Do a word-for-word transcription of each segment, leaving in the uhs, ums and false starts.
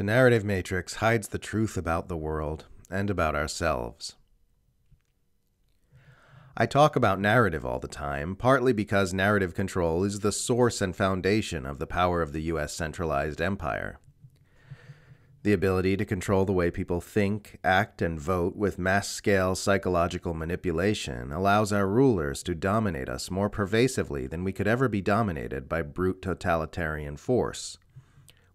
The narrative matrix hides the truth about the world and about ourselves. I talk about narrative all the time, partly because narrative control is the source and foundation of the power of the U S centralized empire. The ability to control the way people think, act, and vote with mass-scale psychological manipulation allows our rulers to dominate us more pervasively than we could ever be dominated by brute totalitarian force,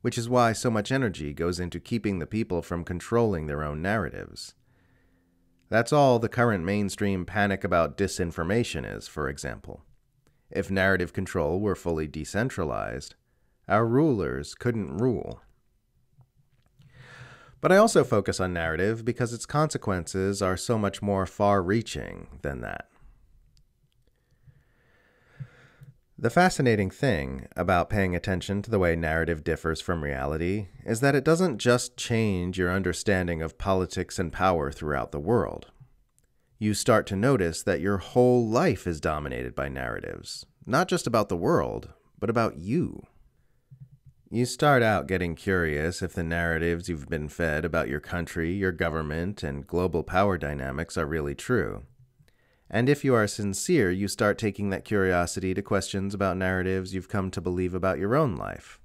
which is why so much energy goes into keeping the people from controlling their own narratives. That's all the current mainstream panic about disinformation is, for example. If narrative control were fully decentralized, our rulers couldn't rule. But I also focus on narrative because its consequences are so much more far-reaching than that. The fascinating thing about paying attention to the way narrative differs from reality is that it doesn't just change your understanding of politics and power throughout the world. You start to notice that your whole life is dominated by narratives, not just about the world, but about you. You start out getting curious if the narratives you've been fed about your country, your government, and global power dynamics are really true. And if you are sincere, you start taking that curiosity to questions about narratives you've come to believe about your own life.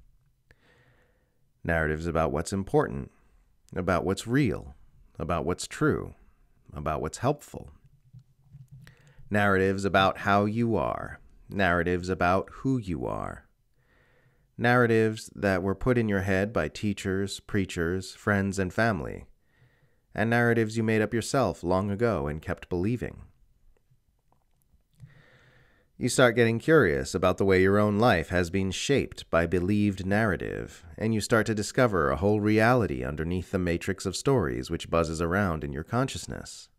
Narratives about what's important, about what's real, about what's true, about what's helpful. Narratives about how you are, narratives about who you are. Narratives that were put in your head by teachers, preachers, friends, and family. And narratives you made up yourself long ago and kept believing. You start getting curious about the way your own life has been shaped by believed narrative, and you start to discover a whole reality underneath the matrix of stories which buzzes around in your consciousness.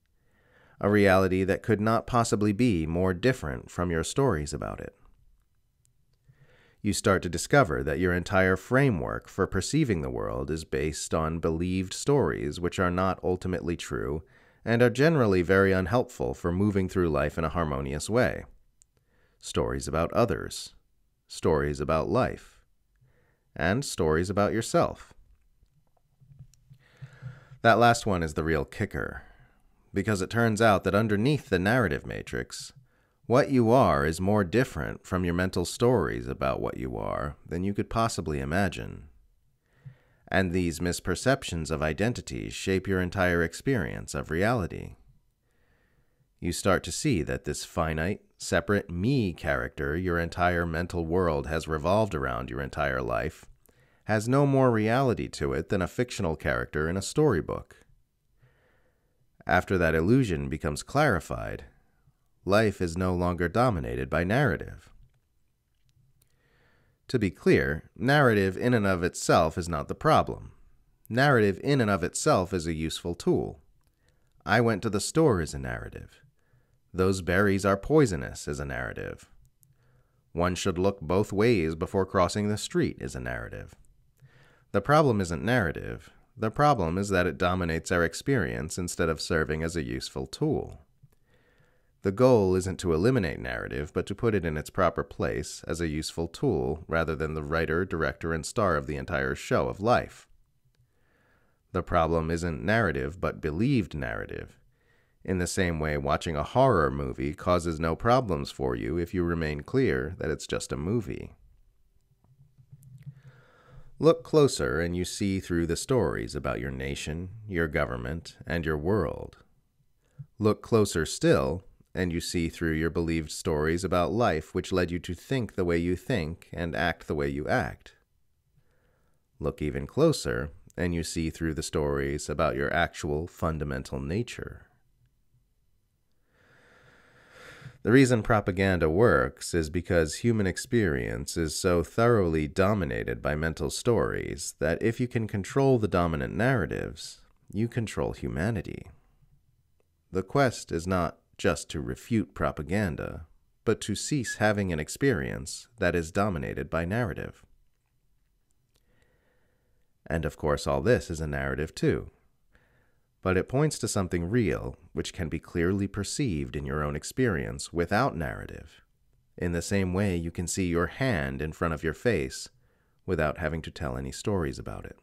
A reality that could not possibly be more different from your stories about it. You start to discover that your entire framework for perceiving the world is based on believed stories which are not ultimately true and are generally very unhelpful for moving through life in a harmonious way. Stories about others, stories about life, and stories about yourself. That last one is the real kicker, because it turns out that underneath the narrative matrix, what you are is more different from your mental stories about what you are than you could possibly imagine. And these misperceptions of identity shape your entire experience of reality. You start to see that this finite, separate me character your entire mental world has revolved around your entire life has no more reality to it than a fictional character in a storybook. After that illusion becomes clarified, life is no longer dominated by narrative. To be clear, narrative in and of itself is not the problem. Narrative in and of itself is a useful tool. I went to the store is a narrative. Those berries are poisonous is a narrative. One should look both ways before crossing the street is a narrative. The problem isn't narrative. The problem is that it dominates our experience instead of serving as a useful tool. The goal isn't to eliminate narrative, but to put it in its proper place as a useful tool rather than the writer, director, and star of the entire show of life. The problem isn't narrative, but believed narrative. In the same way, watching a horror movie causes no problems for you if you remain clear that it's just a movie. Look closer and you see through the stories about your nation, your government, and your world. Look closer still, and you see through your believed stories about life which led you to think the way you think and act the way you act. Look even closer, and you see through the stories about your actual fundamental nature. The reason propaganda works is because human experience is so thoroughly dominated by mental stories that if you can control the dominant narratives, you control humanity. The quest is not just to refute propaganda, but to cease having an experience that is dominated by narrative. And of course, all this is a narrative too. But it points to something real, which can be clearly perceived in your own experience without narrative, in the same way you can see your hand in front of your face without having to tell any stories about it.